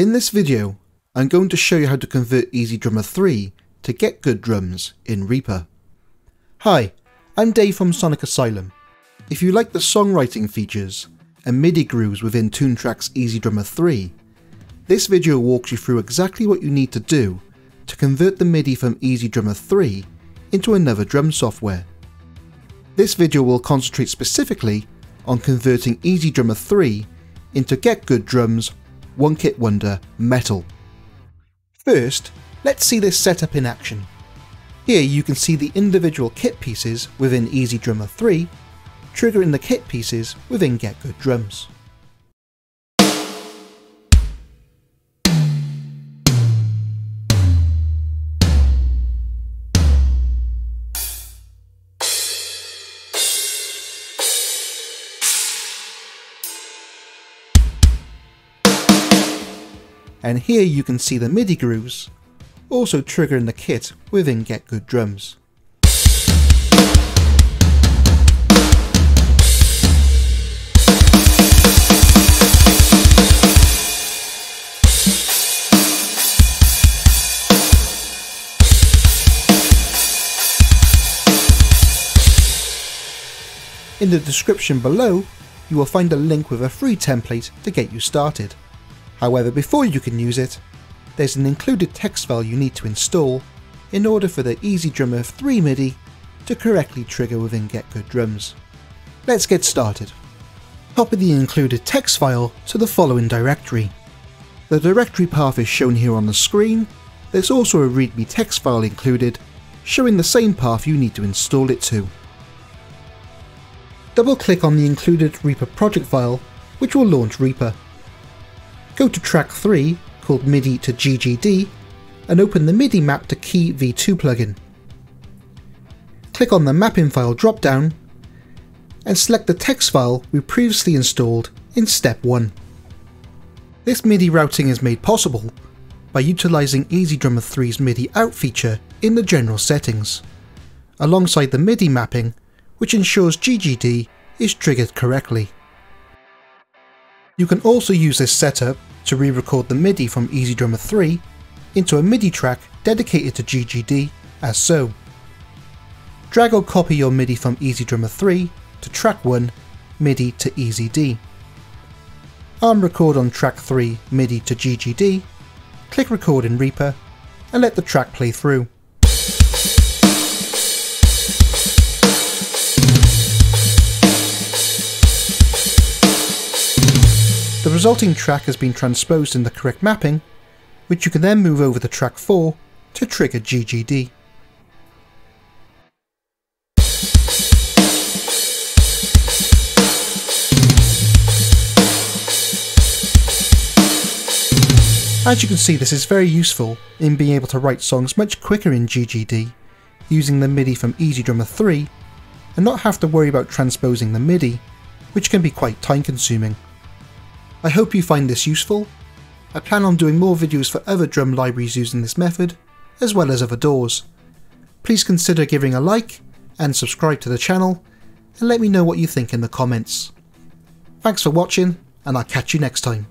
In this video, I'm going to show you how to convert EZ Drummer 3 to GetGood Drums in Reaper. Hi, I'm Dave from Sonic Asylum. If you like the songwriting features and MIDI grooves within Toontrack's EZ Drummer 3, this video walks you through exactly what you need to do to convert the MIDI from EZ Drummer 3 into another drum software. This video will concentrate specifically on converting EZ Drummer 3 into GetGood Drums One Kit Wonder Metal. First, let's see this setup in action. Here you can see the individual kit pieces within EZ Drummer 3, triggering the kit pieces within GetGood Drums. And here you can see the MIDI grooves, also triggering the kit within GetGood Drums. In the description below, you will find a link with a free template to get you started. However, before you can use it, there's an included text file you need to install in order for the EZ Drummer 3 MIDI to correctly trigger within GetGood Drums. Let's get started. Copy the included text file to the following directory. The directory path is shown here on the screen. There's also a README text file included, showing the same path you need to install it to. Double-click on the included Reaper project file, which will launch Reaper. Go to track 3, called MIDI to GGD, and open the MIDI map to Key V2 plugin. Click on the mapping file drop-down, and select the text file we previously installed in step 1. This MIDI routing is made possible by utilising EZ Drummer 3's MIDI out feature in the general settings, alongside the MIDI mapping, which ensures GGD is triggered correctly. You can also use this setup to re-record the MIDI from EZ Drummer 3 into a MIDI track dedicated to GGD as so. Drag or copy your MIDI from EZ Drummer 3 to track 1, MIDI to EZD. Arm record on track 3, MIDI to GGD, click record in Reaper and let the track play through. The resulting track has been transposed in the correct mapping, which you can then move over to track 4 to trigger GGD. As you can see, this is very useful in being able to write songs much quicker in GGD using the MIDI from EZ Drummer 3 and not have to worry about transposing the MIDI, which can be quite time consuming. I hope you find this useful. I plan on doing more videos for other drum libraries using this method, as well as other DAWs. Please consider giving a like and subscribe to the channel, and let me know what you think in the comments. Thanks for watching, and I'll catch you next time.